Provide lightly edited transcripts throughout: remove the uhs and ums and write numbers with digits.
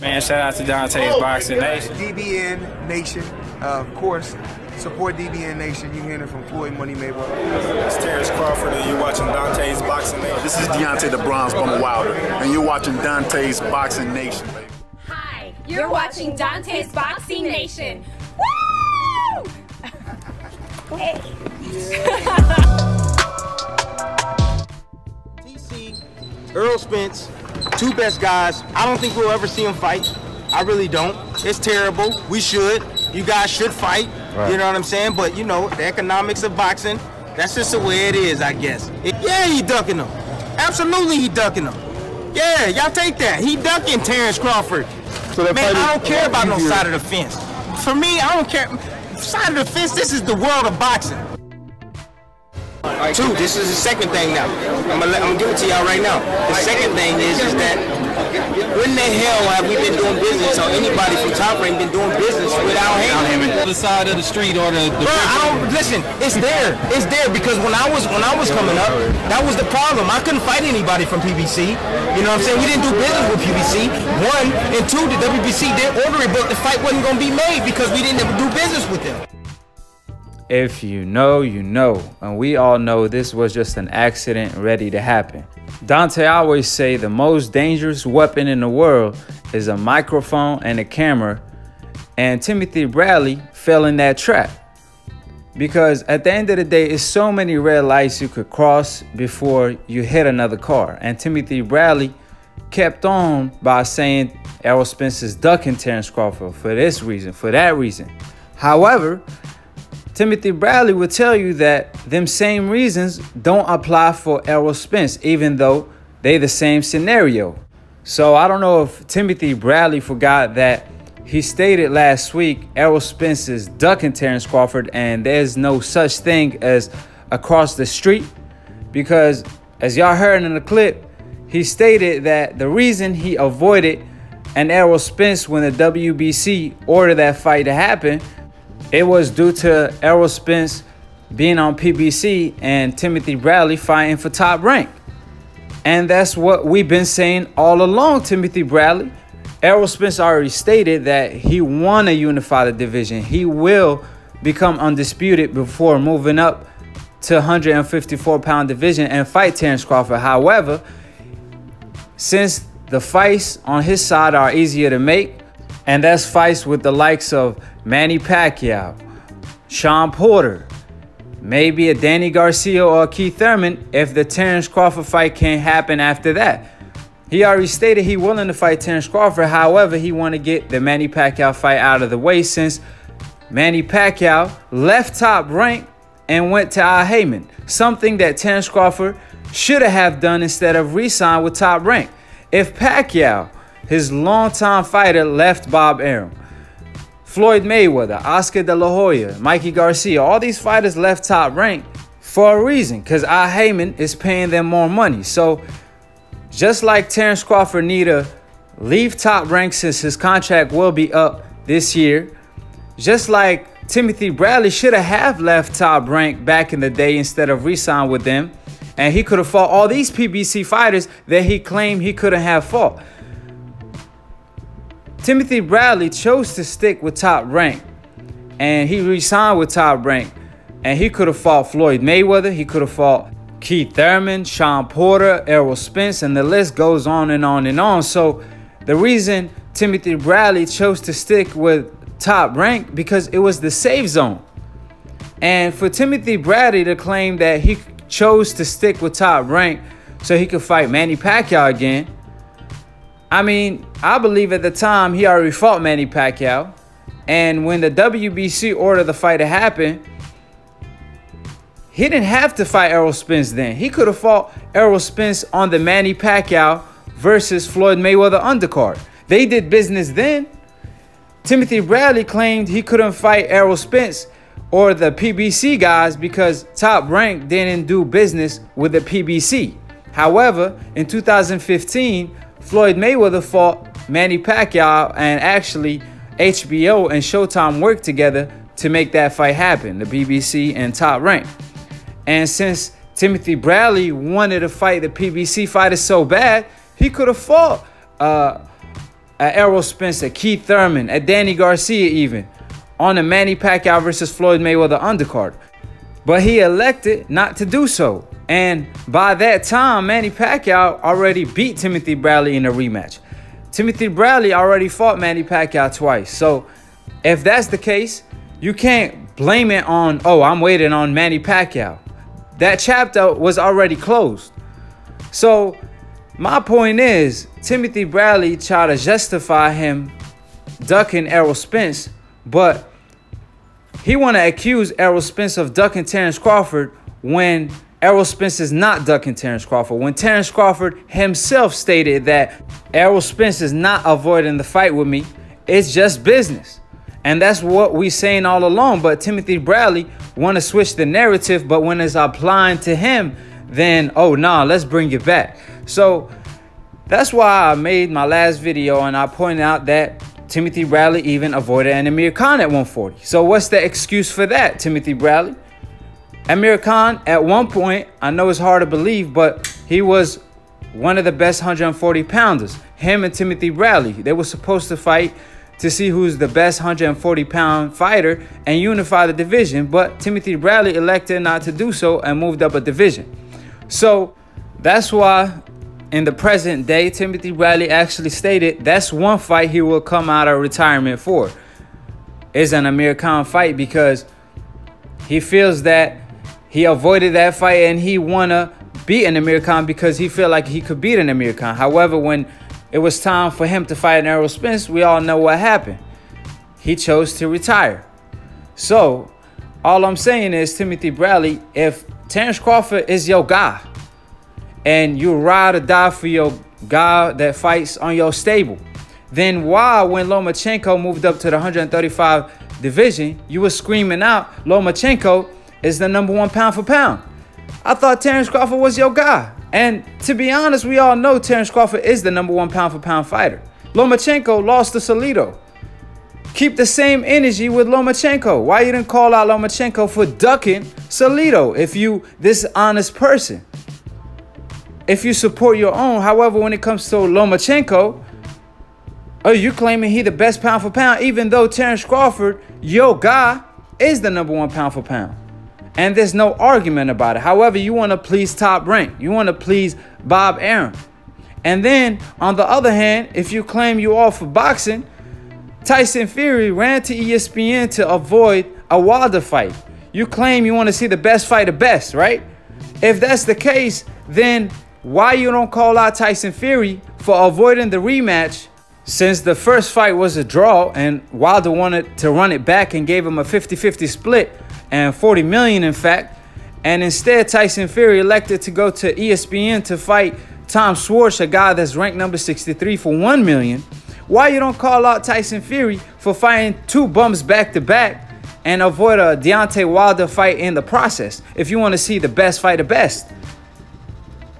Man, shout out to Dante's Boxing Nation. DBN Nation, of course. Support DBN Nation. You're hearing it from Floyd Money Mayweather. It's Terrence Crawford, and you're watching Dante's Boxing Nation. This is Deontay the Bronze Bomber Wilder, and you're watching Dante's Boxing Nation, baby. Hi, you're watching Dante's Boxing Nation. Woo! Hey. TC, Errol Spence, two best guys. I don't think we'll ever see them fight. I really don't. It's terrible. We should. You guys should fight. Right. You know what I'm saying? But you know, the economics of boxing, that's just the way it is, I guess. Yeah, he ducking them. Absolutely, he ducking them. Yeah, y'all take that. He ducking Terrence Crawford. So that man, I don't care about no side of the fence. For me, I don't care. Side of the fence, this is the world of boxing. Right, two, this is the second thing now. I'm gonna give it to y'all right now. The second thing is that when the hell have we been doing business, or anybody from Top Rank been doing business with Al Haymon? The side of the street or the bro, I don't, listen, it's there. It's there because when I was coming up, that was the problem. I couldn't fight anybody from PBC. You know what I'm saying? We didn't do business with PBC. One, and two, the WBC did order it, but the fight wasn't gonna be made because we didn't do business with them. If you know, you know, and we all know this was just an accident ready to happen. Dante always say the most dangerous weapon in the world is a microphone and a camera, and Timothy Bradley fell in that trap. Because at the end of the day, it's so many red lights you could cross before you hit another car, and Timothy Bradley kept on by saying Errol Spence is ducking Terrence Crawford for this reason, for that reason. However, Timothy Bradley would tell you that them same reasons don't apply for Errol Spence, even though they the same scenario. So I don't know if Timothy Bradley forgot that he stated last week Errol Spence is ducking Terrence Crawford and there's no such thing as across the street, because as y'all heard in the clip, he stated that the reason he avoided an Errol Spence when the WBC ordered that fight to happen, it was due to Errol Spence being on PBC and Timothy Bradley fighting for Top Rank. And that's what we've been saying all along, Timothy Bradley. Errol Spence already stated that he want to unify the division. He will become undisputed before moving up to 154-pound division and fight Terrence Crawford. However, since the fights on his side are easier to make, and that's fights with the likes of Manny Pacquiao, Shawn Porter, maybe a Danny Garcia or a Keith Thurman if the Terrence Crawford fight can't happen after that. He already stated he willing to fight Terrence Crawford. However, he want to get the Manny Pacquiao fight out of the way since Manny Pacquiao left Top Rank and went to Al Haymon, something that Terrence Crawford should have done instead of re-sign with Top Rank. If Pacquiao, his longtime fighter, left Bob Arum, Floyd Mayweather, Oscar De La Hoya, Mikey Garcia, all these fighters left Top Rank for a reason, because Al Haymon is paying them more money. So just like Terrence Crawford need to leave Top Rank since his contract will be up this year, just like Timothy Bradley should have left Top Rank back in the day instead of re-sign with them, and he could have fought all these PBC fighters that he claimed he couldn't have fought. Timothy Bradley chose to stick with Top Rank, and he re-signed with Top Rank, and he could have fought Floyd Mayweather, he could have fought Keith Thurman, Shawn Porter, Errol Spence, and the list goes on and on and on. So the reason Timothy Bradley chose to stick with Top Rank because it was the safe zone. And for Timothy Bradley to claim that he chose to stick with Top Rank so he could fight Manny Pacquiao again, I mean, I believe at the time he already fought Manny Pacquiao. And when the WBC ordered the fight to happen, he didn't have to fight Errol Spence then. He could have fought Errol Spence on the Manny Pacquiao versus Floyd Mayweather undercard. They did business then. Timothy Bradley claimed he couldn't fight Errol Spence or the PBC guys because Top Rank didn't do business with the PBC. However, in 2015, Floyd Mayweather fought Manny Pacquiao, and actually HBO and Showtime worked together to make that fight happen, the BBC and Top Rank. And since Timothy Bradley wanted to fight the PBC fighters so bad, he could have fought at Errol Spence, at Keith Thurman, at Danny Garcia even, on the Manny Pacquiao versus Floyd Mayweather undercard. But he elected not to do so. And by that time, Manny Pacquiao already beat Timothy Bradley in a rematch. Timothy Bradley already fought Manny Pacquiao twice. So if that's the case, you can't blame it on, oh, I'm waiting on Manny Pacquiao. That chapter was already closed. So my point is, Timothy Bradley tried to justify him ducking Errol Spence, but he want to accuse Errol Spence of ducking Terrence Crawford when Errol Spence is not ducking Terrence Crawford, when Terrence Crawford himself stated that Errol Spence is not avoiding the fight with me. It's just business. And that's what we saying all along. But Timothy Bradley want to switch the narrative. But when it's applying to him, then, oh, nah, let's bring it back. So that's why I made my last video and I pointed out that Timothy Bradley even avoided an Amir Khan at 140. So what's the excuse for that, Timothy Bradley? Amir Khan, at one point, I know it's hard to believe, but he was one of the best 140-pounders. Him and Timothy Bradley, they were supposed to fight to see who's the best 140-pound fighter and unify the division, but Timothy Bradley elected not to do so and moved up a division. So that's why in the present day, Timothy Bradley actually stated that's one fight he will come out of retirement for, is an Amir Khan fight, because he feels that he avoided that fight and he wanna beat an Amir Khan because he feel like he could beat an Amir Khan. However, when it was time for him to fight an Errol Spence, we all know what happened. He chose to retire. So all I'm saying is, Timothy Bradley, if Terrence Crawford is your guy and you ride or die for your guy that fights on your stable, then why, when Lomachenko moved up to the 135 division, you were screaming out Lomachenko is the #1 pound for pound? I thought Terrence Crawford was your guy. And to be honest, we all know Terrence Crawford is the #1 pound for pound fighter. Lomachenko lost to Solito. Keep the same energy with Lomachenko. Why you didn't call out Lomachenko for ducking Solito if you this honest person? If you support your own. However, when it comes to Lomachenko, oh, you claiming he the best pound for pound, even though Terrence Crawford, your guy, is the #1 pound for pound. And there's no argument about it. However, you want to please Top Rank. You want to please Bob Arum. And then, on the other hand, if you claim you all for boxing, Tyson Fury ran to ESPN to avoid a Wilder fight. You claim you want to see the best fight the best, right? If that's the case, then why you don't call out Tyson Fury for avoiding the rematch, since the first fight was a draw and Wilder wanted to run it back and gave him a 50-50 split, and $40 million in fact, and instead Tyson Fury elected to go to ESPN to fight Tom Schwartz, a guy that's ranked number 63, for $1 million. Why you don't call out Tyson Fury for fighting two bums back to back and avoid a Deontay Wilder fight in the process if you want to see the best fight the best?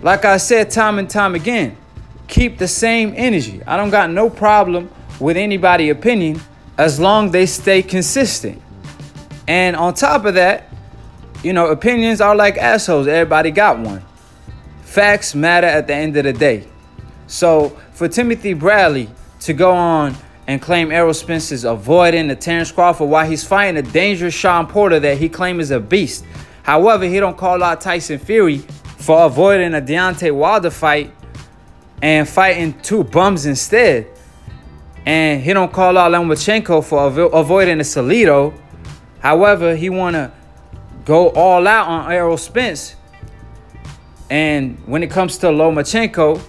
Like I said time and time again, keep the same energy. I don't got no problem with anybody's opinion as long they stay consistent. And on top of that, you know, opinions are like assholes. Everybody got one. Facts matter at the end of the day. So for Timothy Bradley to go on and claim Errol Spence is avoiding the Terrence Crawford while he's fighting a dangerous Shawn Porter that he claims is a beast. However, he don't call out Tyson Fury for avoiding a Deontay Wilder fight and fighting two bums instead. And he don't call out Lomachenko for avoiding a Salido. However, he want to go all out on Errol Spence. And when it comes to Lomachenko,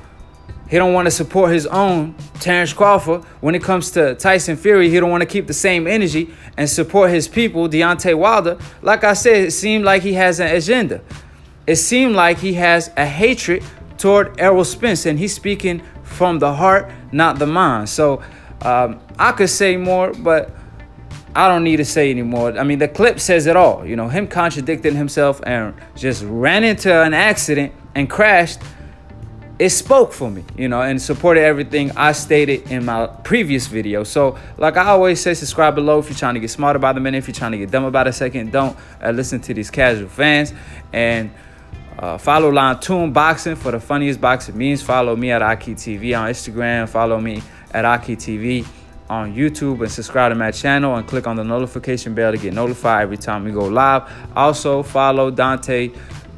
he don't want to support his own Terrence Crawford. When it comes to Tyson Fury, he don't want to keep the same energy and support his people, Deontay Wilder. Like I said, it seemed like he has an agenda. It seemed like he has a hatred toward Errol Spence. And he's speaking from the heart, not the mind. So I could say more, but I don't need to say anymore. I mean, the clip says it all. You know, him contradicting himself and just ran into an accident and crashed. It spoke for me, you know, and supported everything I stated in my previous video. So, like I always say, subscribe below if you're trying to get smarter by the minute. If you're trying to get dumb about a second, don't listen to these casual fans. And follow Lunatoon Boxing for the funniest boxing memes. Follow me at AkiTV on Instagram. Follow me at AkiTV on YouTube, and subscribe to my channel and click on the notification bell to get notified every time we go live. Also follow Dante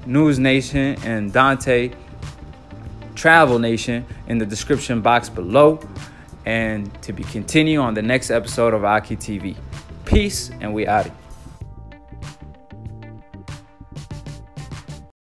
News Nation and Dante Travel Nation in the description box below, and to be continued on the next episode of AkiTV. Peace, and we out.